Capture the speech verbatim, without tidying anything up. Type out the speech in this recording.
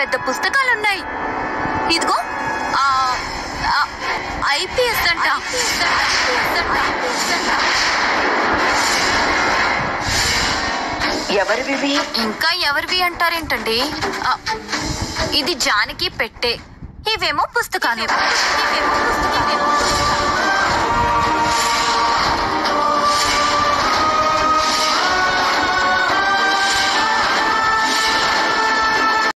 పెద్ద పుస్తకాలు ఉన్నాయి. ఇదిగో ఆ ఐపీఎస్ అంట. ఎవరివి ఇంకా ఎవరివి అంటారేంటండి? ఇది జానకి పెట్టే, ఇవేమో పుస్తకాలు.